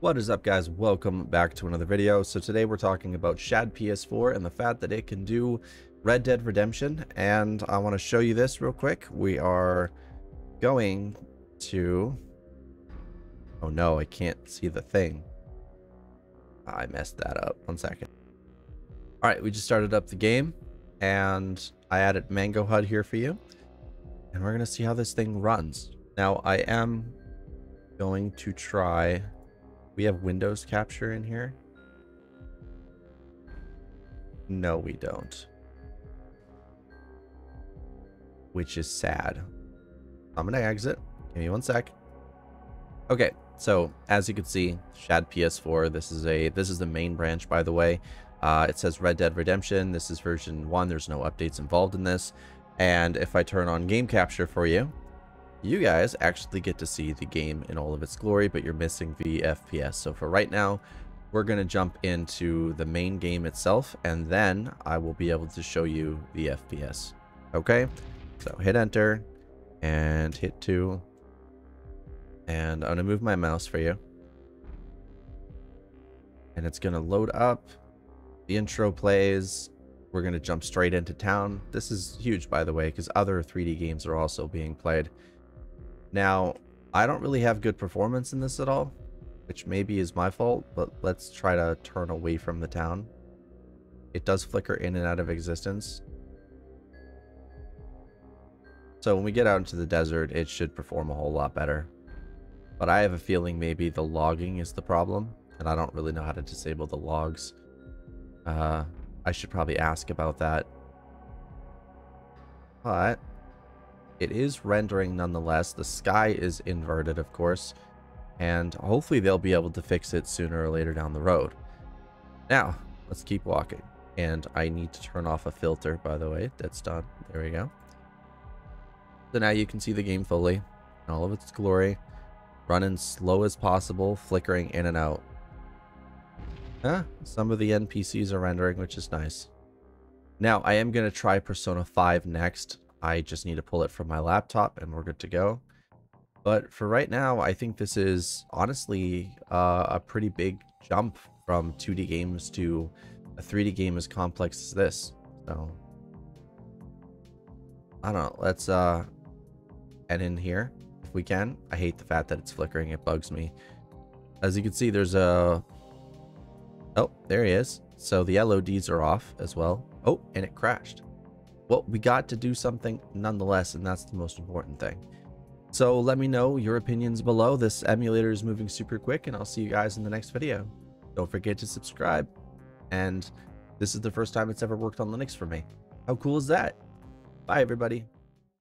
What is up, guys? Welcome back to another video. So today we're talking about Shad PS4 and the fact that it can do Red Dead Redemption, and I want to show you this real quick. We are going to... oh no, I can't see the thing. I messed that up. One second. All right, we just started up the game and I added Mango HUD here for you, and we're gonna see how this thing runs. Now I am going to try... we have Windows capture in here. No, we don't, which is sad. I'm gonna exit. Give me one sec. Okay, so as you can see, Shad PS4. This is the main branch, by the way. It says Red Dead Redemption. This is version 1. There's no updates involved in this. And if I turn on game capture for you, you guys actually get to see the game in all of its glory, but you're missing the FPS. So for right now, we're going to jump into the main game itself, and then I will be able to show you the FPS. Okay, so hit enter and hit 2, and I'm going to move my mouse for you, and it's going to load up. The intro plays. We're going to jump straight into town. This is huge, by the way, because other 3D games are also being played. Now, I don't really have good performance in this at all, which maybe is my fault, but let's try to turn away from the town. It does flicker in and out of existence. So when we get out into the desert, it should perform a whole lot better. But I have a feeling maybe the logging is the problem, and I don't really know how to disable the logs. I should probably ask about that. But it is rendering nonetheless. The sky is inverted, of course, and hopefully they'll be able to fix it sooner or later down the road. Now, let's keep walking. And I need to turn off a filter, by the way. That's done. There we go. So now you can see the game fully in all of its glory, running slow as possible, flickering in and out. Huh? Some of the NPCs are rendering, which is nice. Now, I am going to try Persona 5 next. I just need to pull it from my laptop and we're good to go. But for right now, I think this is honestly a pretty big jump from 2D games to a 3D game as complex as this. So, I don't know. Let's end in here if we can. I hate the fact that it's flickering. It bugs me. As you can see, there's a... oh, there he is. So the LODs are off as well. Oh, and it crashed. Well, we got to do something nonetheless, and that's the most important thing. So let me know your opinions below. This emulator is moving super quick, and I'll see you guys in the next video. Don't forget to subscribe. And this is the first time it's ever worked on Linux for me. How cool is that? Bye, everybody.